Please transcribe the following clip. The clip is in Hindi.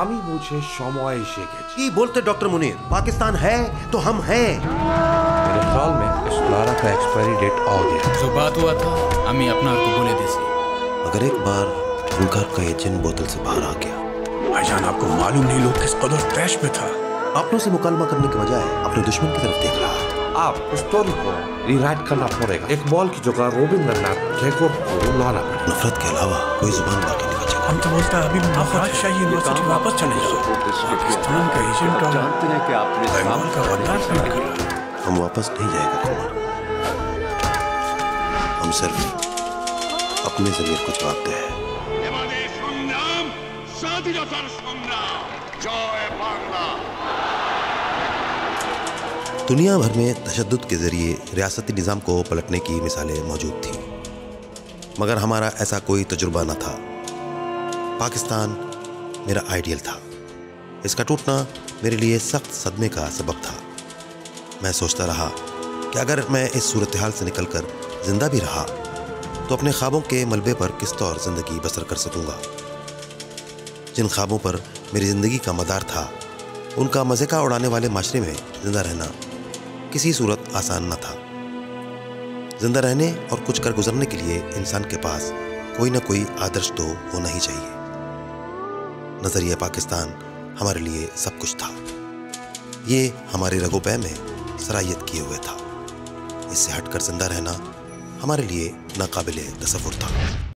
आमी बुझे समय शिक्षित। ये बोलते डॉक्टर मुनीर, पाकिस्तान है तो हम हैं। मेरे ख्याल में इस लारा का एक्सपायरी डेट आ गया। जो बात हुआ था, आमी अपना आपको बोले देसी। अगर एक बार घर का एजेंट बोतल से बाहर आ गया। भाईजान आपको मालूम नहीं लोग किस कदर ट्रैश में था। अपनों से मुकालमा करने के बजाय अपने दुश्मन की तरफ देख रहा है। आप स्टोरी को रिराइट करना पड़ेगा। एक बॉल की जगह रविंद्रनाथ टैगोर को लाना पड़ेगा। नफरत के अलावा कोई जुबान बाकी नहीं। हम तो बोलता है अभी बादशाह यूनिवर्सिटी वापस चले जाओ। पाकिस्तान का एजेंट और जानते हैं कि आपने सामान का बर्दाश्त नहीं करा। हम वापस नहीं जाएगा कुमार। हम सिर्फ अपने जमीर को जवाब दे हैं। दुनिया भर में तशद्दुद के जरिए रियासती निज़ाम को पलटने की मिसालें मौजूद थी, मगर हमारा ऐसा कोई तजुर्बा न था। पाकिस्तान मेरा आइडियल था। इसका टूटना मेरे लिए सख्त सदमे का सबब था। मैं सोचता रहा कि अगर मैं इस सूरत हाल से निकलकर जिंदा भी रहा तो अपने ख्वाबों के मलबे पर किस तौर ज़िंदगी बसर कर सकूँगा। जिन ख्वाबों पर मेरी ज़िंदगी का मदार था, उनका मज़े का उड़ाने वाले माशरे में ज़िंदा रहना किसी सूरत आसान न था। ज़िंदा रहने और कुछ कर गुजरने के लिए इंसान के पास कोई ना कोई आदर्श तो होना ही चाहिए। नजरिया पाकिस्तान हमारे लिए सब कुछ था। ये हमारे रगोपे में सरायत किए हुए था। इससे हटकर जिंदा रहना हमारे लिए नाकाबिले तसव्वुर था।